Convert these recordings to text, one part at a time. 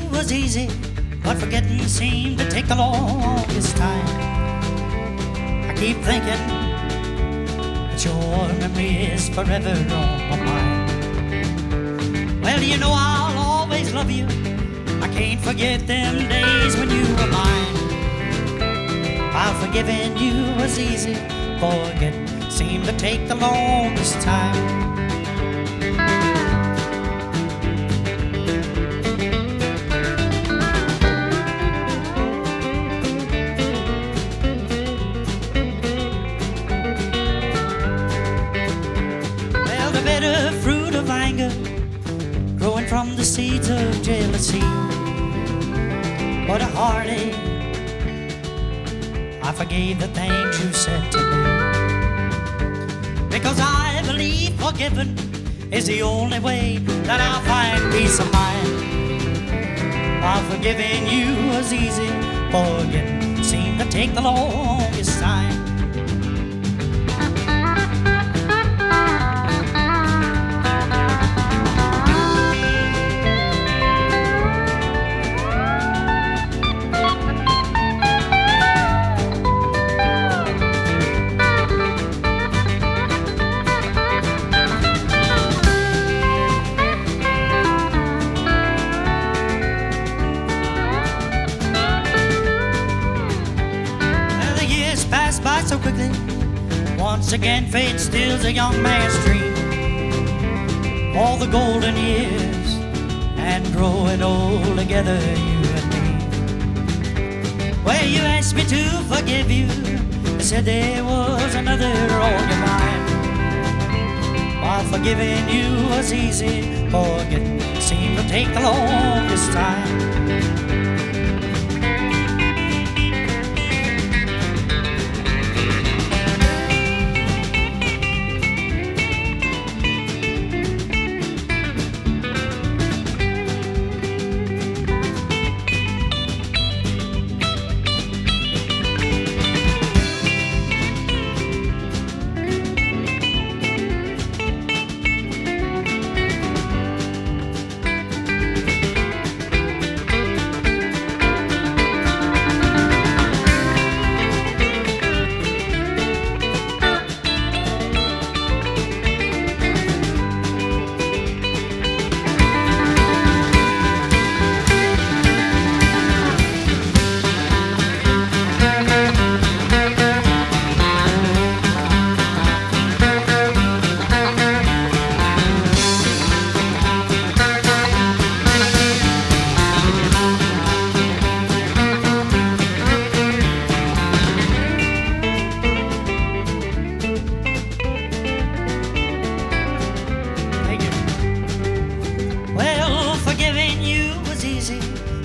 you was easy, but forgetting seemed to take the longest time. I keep thinking that your memory is forever on my mind. Well, you know I'll always love you. I can't forget them days when you were mine. While forgiving you was easy, forgetting seemed to take the longest time. Bitter fruit of anger, growing from the seeds of jealousy. What a heartache! I forgave the things you said to me, because I believe forgiving is the only way that I'll find peace of mind. While forgiving you was easy, forgetting seemed to take the longest time. By so quickly, once again fate steals a young man's dream. All the golden years and growing old together, you and me. Well, you asked me to forgive you, I said there was another on your mind. While forgiving you was easy, forgetting seemed to take the longest time.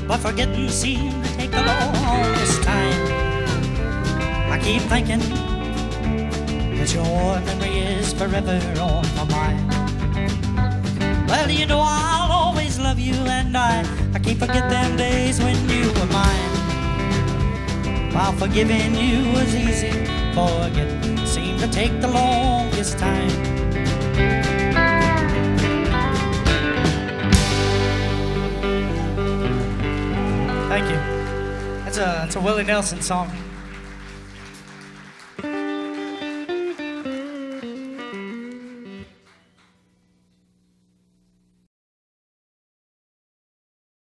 But forgetting seemed to take the longest time. I keep thinking that your memory is forever on my mind. Well, you know I'll always love you, and I can't forget them days when you were mine. While forgiving you was easy, forgetting seemed to take the longest time. Thank you. That's a Willie Nelson song.